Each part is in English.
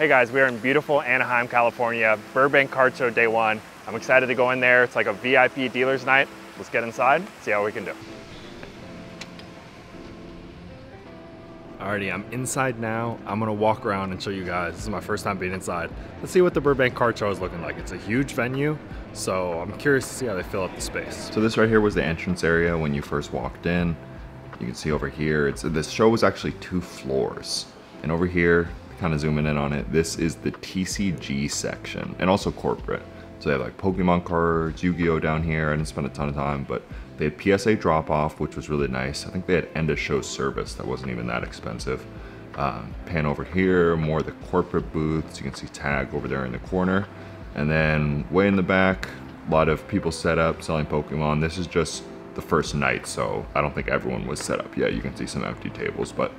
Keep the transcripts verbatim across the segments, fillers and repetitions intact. Hey guys, we are in beautiful Anaheim, California, Burbank Card Show day one. I'm excited to go in there. It's like a V I P dealer's night. Let's get inside, see how we can do. Alrighty, I'm inside now. I'm gonna walk around and show you guys. This is my first time being inside. Let's see what the Burbank Card Show is looking like. It's a huge venue, so I'm curious to see how they fill up the space. So this right here was the entrance area when you first walked in. You can see over here, it's, this show was actually two floors. And over here, kind of zooming in on it, this is the T C G section and also corporate. So they have like Pokemon cards, Yu-Gi-Oh down here. I didn't spend a ton of time, but they had P S A drop-off, which was really nice. I think they had end-of-show service that wasn't even that expensive. Um, pan over here, more of the corporate booths. You can see Tag over there in the corner. And then way in the back, a lot of people set up selling Pokemon. This is just the first night, so I don't think everyone was set up yet. You can see some empty tables, but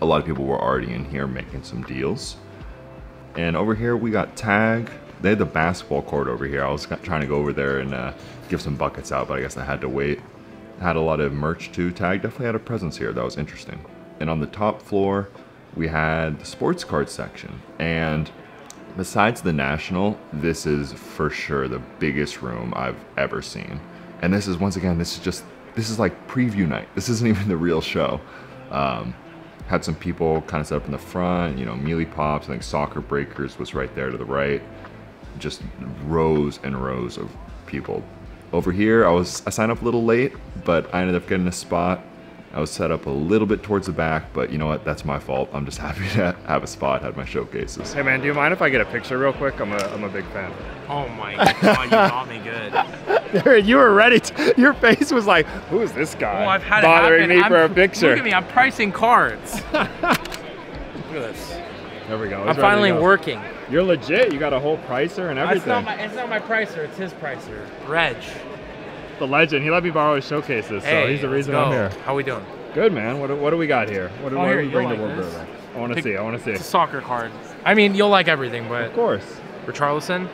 a lot of people were already in here making some deals. And over here we got Tag. They had the basketball court over here. I was trying to go over there and uh, give some buckets out, but I guess I had to wait. Had a lot of merch too. Tag definitely had a presence here. That was interesting. And on the top floor, we had the sports card section. And besides the National, this is for sure the biggest room I've ever seen. And this is, once again, this is just, this is like preview night. This isn't even the real show. Um, Had some people kind of set up in the front, you know, Mealy Pops. I think Soccer Breakers was right there to the right. Just rows and rows of people. Over here, I was I signed up a little late, but I ended up getting a spot. I was set up a little bit towards the back, but you know what? That's my fault. I'm just happy to have a spot, had my showcases. Hey man, do you mind if I get a picture real quick? I'm a, I'm a big fan. Oh my God, you got me good. Dude, you were ready to, your face was like, who is this guy? Well, I've had bothering it me I'm, for a picture. Look at me, I'm pricing cards. Look at this. There we go. It's I'm finally working. You're legit, you got a whole pricer and everything. It's not my, it's not my pricer, it's his pricer. Reg. The legend. He let me borrow his showcases, so hey, he's the reason I'm here. How we doing? Good, man. What, what do we got here? What do oh, we bring like to Burbank? I want to see. I want to see. It's a soccer card. I mean, you'll like everything, but of course. Richarlison,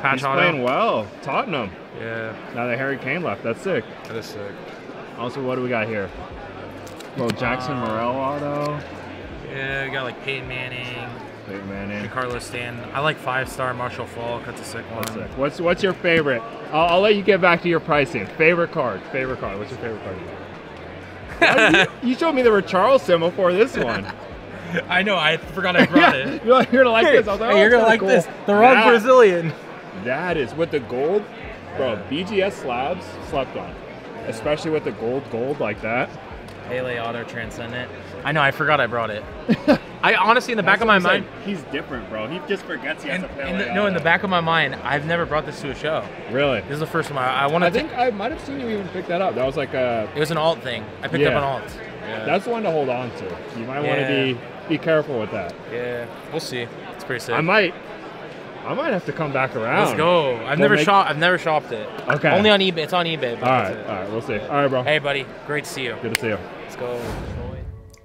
Patch Auto. He's playing well. Tottenham. Yeah. Now that Harry Kane left, that's sick. That is sick. Also, what do we got here? Well, Jackson Morel auto. Yeah, we got like Peyton Manning. Peyton Manning. Carlos Stan. I like five-star Marshall Falk. That's a sick one. That's sick. What's what's your favorite? I'll, I'll let you get back to your pricing. Favorite card. Favorite card. What's your favorite card? Why, you, you showed me the Richarlison before this one. I know. I forgot I brought yeah. it. You're, you're gonna like this. I was like, oh, hey, you're gonna like cool. this. The wrong that, Brazilian. That is with the gold, bro. B G S slabs slept on, especially with the gold gold like that. Pele Auto Transcendent. I know, I forgot I brought it. I honestly, in the back of my mind... Like, he's different, bro. He just forgets he has and, a Pele the, Auto. No, in the back of my mind, I've never brought this to a show. Really? This is the first time I, I wanted I to... I think I might have seen you even pick that up. That was like a... It was an alt thing. I picked yeah. up an alt. Yeah. That's one to hold on to. You might yeah. want to be, be careful with that. Yeah, we'll see. It's pretty sick. I might... I might have to come back around. Let's go. I've we'll never shop. I've never shopped it. Okay. Only on eBay. It's on eBay. All right. All right. We'll see. All right, bro. Hey, buddy. Great to see you. Good to see you. Let's go.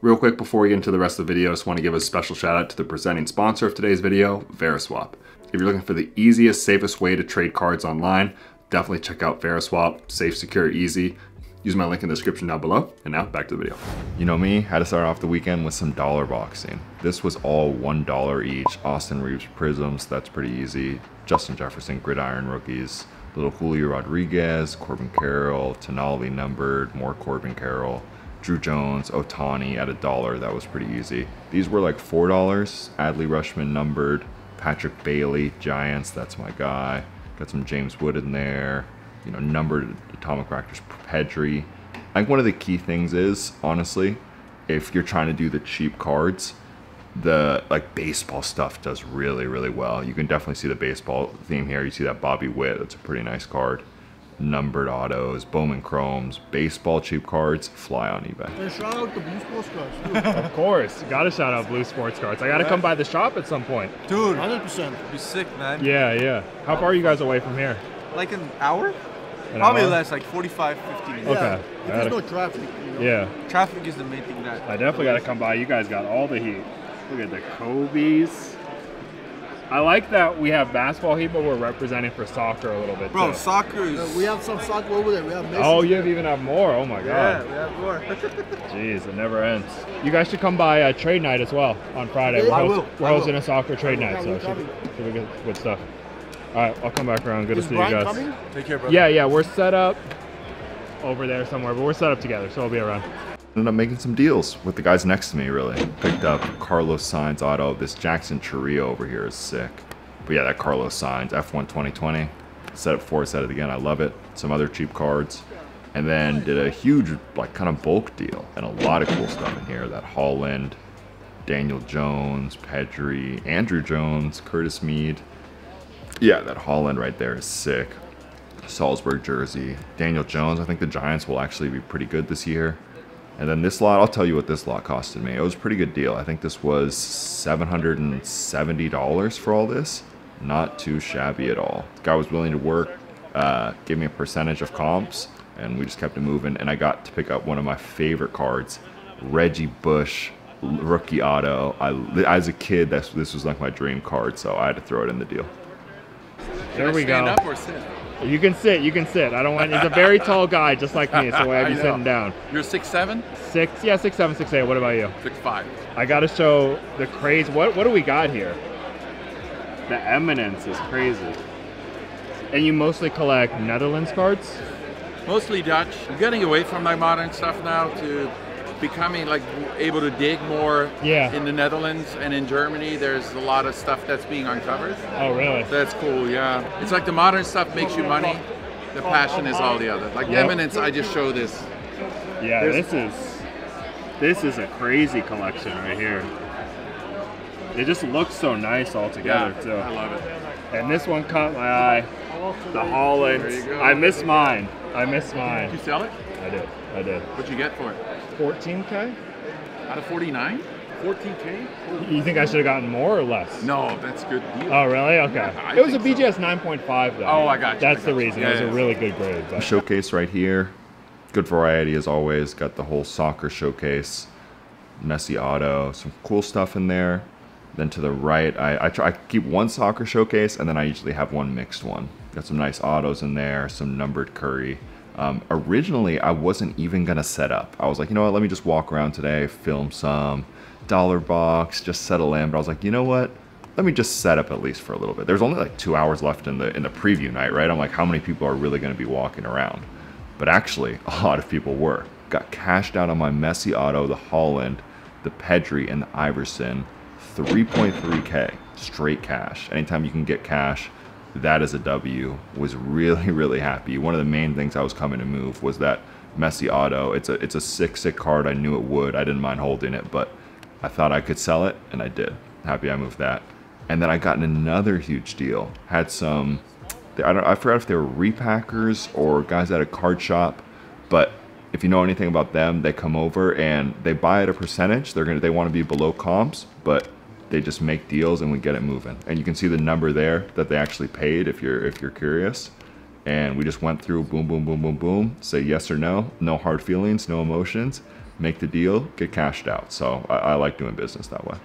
Real quick before we get into the rest of the video, I just want to give a special shout out to the presenting sponsor of today's video, Veriswap. If you're looking for the easiest, safest way to trade cards online, definitely check out Veriswap. Safe, secure, easy. Use my link in the description down below. And now back to the video. You know me, had to start off the weekend with some dollar boxing. This was all one dollar each. Austin Reeves prisms, that's pretty easy. Justin Jefferson gridiron rookies, little Julio Rodriguez, Corbin Carroll, Tonali numbered, more Corbin Carroll, Drew Jones, Otani at a dollar, that was pretty easy. These were like four dollars, Adley Rushman numbered, Patrick Bailey, Giants, that's my guy. Got some James Wood in there. You know, numbered atomic reactors, Petri. I think one of the key things is, honestly, if you're trying to do the cheap cards, the like baseball stuff does really, really well. You can definitely see the baseball theme here. You see that Bobby Witt, that's a pretty nice card. Numbered autos, Bowman chromes, baseball cheap cards, fly on eBay. Shout out to Blue Sports Cards. Of course, gotta shout out Blue Sports Cards. I gotta come by the shop at some point. Dude, one hundred percent. Be sick, man. Yeah, yeah. How far are you guys away from here? Like an hour? An Probably hour? less, like forty-five, fifty minutes. Okay. Yeah, if there's no traffic, you know. Yeah. Traffic is the main thing that... I definitely got to come by. You guys got all the heat. Look at the Kobe's. I like that we have basketball here, but we're representing for soccer a little bit. Bro, too. soccer is... Uh, we have some soccer over there. We have Messi. Oh, you have even have more. Oh, my God. Yeah, we have more. Jeez, it never ends. You guys should come by uh, trade night as well on Friday. Yeah, I will. We're I hosting will. a soccer trade will, night, so it should, should be good, good stuff. All right, I'll come back around. Good is to see Brian you guys. Coming? Take care, brother. Yeah, yeah, we're set up over there somewhere, but we're set up together, so I'll be around. Ended up making some deals with the guys next to me, really. Picked up Carlos Sainz auto. This Jackson Chiria over here is sick. But yeah, that Carlos Sainz, F one twenty twenty. Set up four, set it again, I love it. Some other cheap cards. And then did a huge, like, kind of bulk deal. And a lot of cool stuff in here. That Haaland, Daniel Jones, Petri, Andrew Jones, Curtis Mead. Yeah, that Haaland right there is sick. Salzburg jersey. Daniel Jones, I think the Giants will actually be pretty good this year. And then this lot, I'll tell you what this lot costed me. It was a pretty good deal. I think this was seven hundred seventy dollars for all this. Not too shabby at all. The guy was willing to work, uh, gave me a percentage of comps, and we just kept it moving. And I got to pick up one of my favorite cards, Reggie Bush, rookie auto. I, as a kid, that's, this was like my dream card, so I had to throw it in the deal. There we go. Up or sit? You can sit, you can sit. I don't want, he's a very tall guy, just like me, so why have you sitting down? You're six seven? Six, yeah, six seven, six eight, what about you? six five. I gotta show the craze, what, what do we got here? The eminence is crazy. And you mostly collect Netherlands cards? Mostly Dutch. I'm getting away from my modern stuff now to becoming like able to dig more yeah. in the Netherlands and in Germany. There's a lot of stuff that's being uncovered. Oh, really? That's cool, yeah. It's like the modern stuff makes you money. The passion is all the other. Like yep. Eminence, I just show this. Yeah, There's, this is this is a crazy collection right here. It just looks so nice all together, yeah, too. I love it. And this one caught my eye. The Haaland. I missed mine. I missed mine. Did you sell it? I did. I did. What'd you get for it? fourteen K? Out of forty-nine? fourteen K? forty-nine. You think I should have gotten more or less? No, that's good deal. Oh, really? Okay. Yeah, it was a B G S so. nine point five, though. Oh, I got you. That's got the reason. You. Yeah, it was yeah, a really good grade. But. Showcase right here. Good variety, as always. Got the whole soccer showcase. Messi auto. Some cool stuff in there. Then to the right, I, I, try, I keep one soccer showcase, and then I usually have one mixed one. Got some nice autos in there. Some numbered Curry. Um, originally, I wasn't even gonna set up. I was like, you know what, let me just walk around today, film some dollar box, just settle in. But I was like, you know what, let me just set up at least for a little bit. There's only like two hours left in the in the preview night, right? I'm like, how many people are really gonna be walking around? But actually, a lot of people were. Got cashed out on my Messi auto, the Haaland, the Pedri, and the Iverson, three point three K, straight cash. Anytime you can get cash, that is a W. Was really, really happy. One of the main things I was coming to move was that Messi auto. It's a it's a sick, sick card. I knew it would. I didn't mind holding it, but I thought I could sell it, and I did. Happy I moved that. And then I got another huge deal. Had some, I don't, I forgot if they were repackers or guys at a card shop, but if you know anything about them, they come over and they buy at a percentage. They're gonna, they want to be below comps, but they just make deals and we get it moving. And you can see the number there that they actually paid if you're if you're curious. And we just went through, boom, boom, boom, boom, boom, say yes or no, no hard feelings, no emotions, make the deal, get cashed out. So I, I like doing business that way.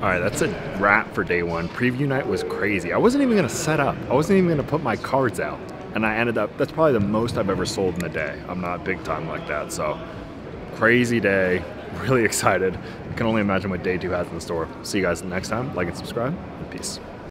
All right, that's a wrap for day one. Preview night was crazy. I wasn't even gonna set up. I wasn't even gonna put my cards out. And I ended up, that's probably the most I've ever sold in the day. I'm not big time like that, so crazy day. Really excited. I can only imagine what day two has in the store. See you guys next time. Like and subscribe, and peace.